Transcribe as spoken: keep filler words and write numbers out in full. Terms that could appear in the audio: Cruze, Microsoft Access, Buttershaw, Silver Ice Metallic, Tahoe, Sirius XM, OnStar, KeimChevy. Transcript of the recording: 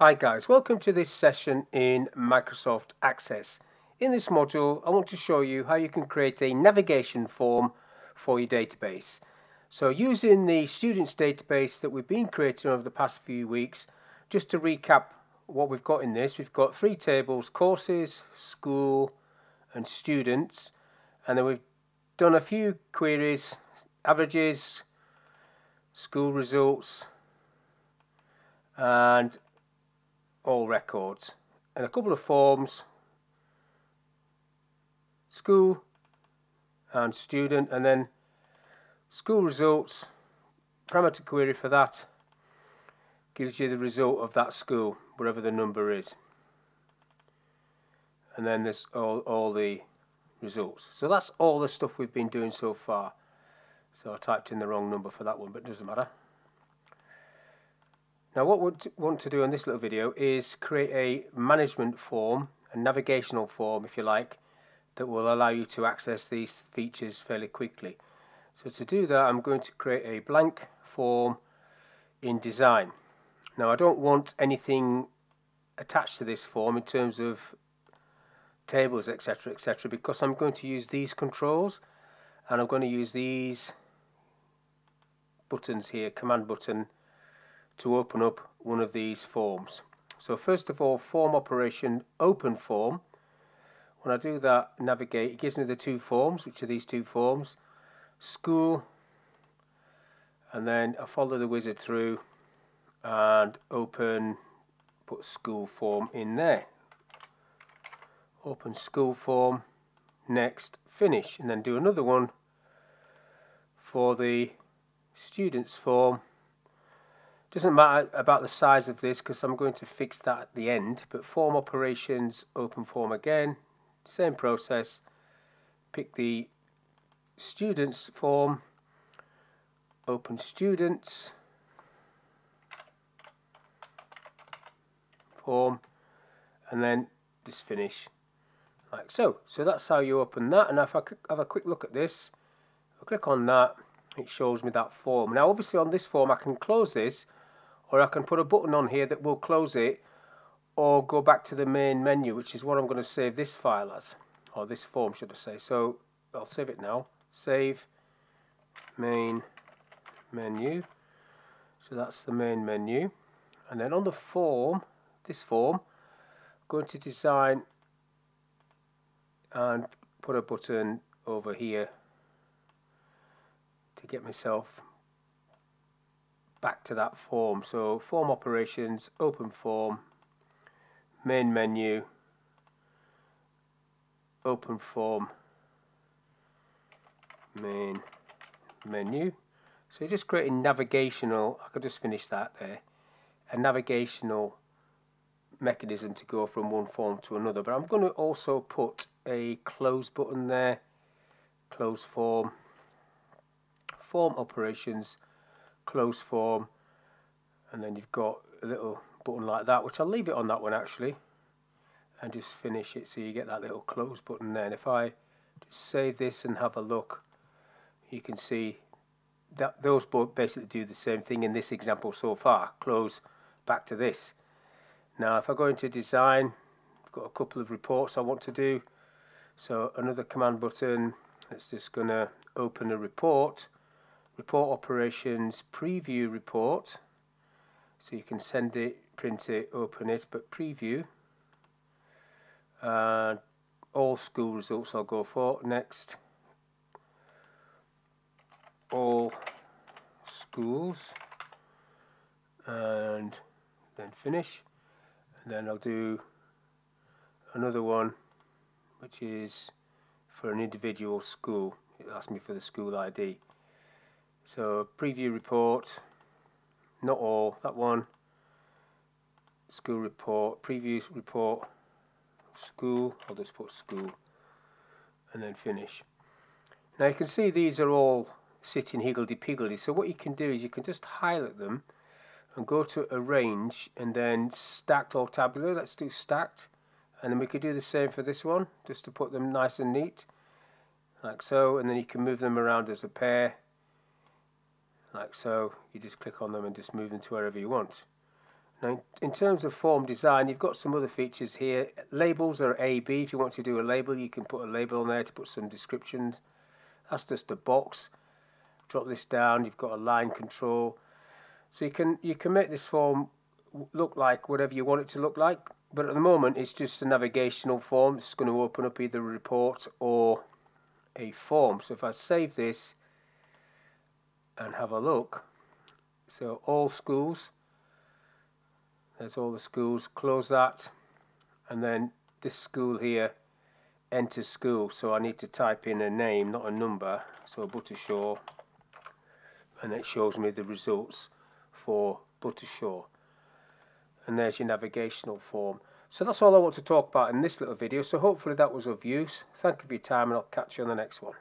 Hi guys, welcome to this session in Microsoft Access. In this module I want to show you how you can create a navigation form for your database. So using the students database that we've been creating over the past few weeks, just to recap what we've got in this, we've got three tables: courses, school and students, and then we've done a few queries, averages, school results and all records, and a couple of forms, school and student, and then school results, parameter query for that gives you the result of that school, wherever the number is, and then there's all, all the results. So that's all the stuff we've been doing so far. So I typed in the wrong number for that one, but it doesn't matter. Now what we want to do in this little video is create a management form, a navigational form if you like, that will allow you to access these features fairly quickly. So to do that I'm going to create a blank form in Design. Now I don't want anything attached to this form in terms of tables, etc, et cetera, because I'm going to use these controls, and I'm going to use these buttons here, command button, to open up one of these forms. So first of all, form operation, open form. When I do that, navigate, it gives me the two forms, which are these two forms, school, and then I follow the wizard through and open, put school form in there, open school form, next, finish, and then do another one for the students form. Doesn't matter about the size of this because I'm going to fix that at the end, but form operations, open form again, same process, pick the students form, open students form, and then just finish like so. So that's how you open that, and if I have a quick look at this, I'll click on that, it shows me that form. Now obviously on this form I can close this, or I can put a button on here that will close it, or go back to the main menu, which is what I'm going to save this file as, or this form should I say. So I'll save it now, save main menu, so that's the main menu, and then on the form, this form, I'm going to design and put a button over here to get myself back to that form. So form operations, open form, main menu, open form, main menu. So just creating navigational, I could just finish that there, a navigational mechanism to go from one form to another. But I'm going to also put a close button there, close form, form operations, close form, and then you've got a little button like that, which I'll leave it on that one actually, and just finish it, so you get that little close button there. And if I just save this and have a look, you can see that those basically do the same thing in this example so far, close, back to this. Now if I go into design, I've got a couple of reports I want to do, so another command button, that's just going to open a report, report operations, preview report, so you can send it, print it, open it, but preview, and uh, all school results I'll go for, next, all schools, and then finish, and then I'll do another one which is for an individual school, it asks me for the school I D. So preview report, not all, that one, school report, preview report, school, I'll just put school, and then finish. Now you can see these are all sitting higgledy-piggledy, so what you can do is you can just highlight them and go to arrange and then stacked or tabular, let's do stacked, and then we could do the same for this one, just to put them nice and neat, like so, and then you can move them around as a pair, like so. You just click on them and just move them to wherever you want. Now, in terms of form design, you've got some other features here. Labels are A B. If you want to do a label, you can put a label on there to put some descriptions. That's just a box. Drop this down. You've got a line control. So you can you can make this form look like whatever you want it to look like. But at the moment, it's just a navigational form. It's going to open up either a report or a form. So if I save this and have a look, so all schools. There's all the schools, close that, and then this school here, enter school. So I need to type in a name, not a number, so Buttershaw, and it shows me the results for Buttershaw. And there's your navigational form. So that's all I want to talk about in this little video, so hopefully that was of use. Thank you for your time, and I'll catch you on the next one.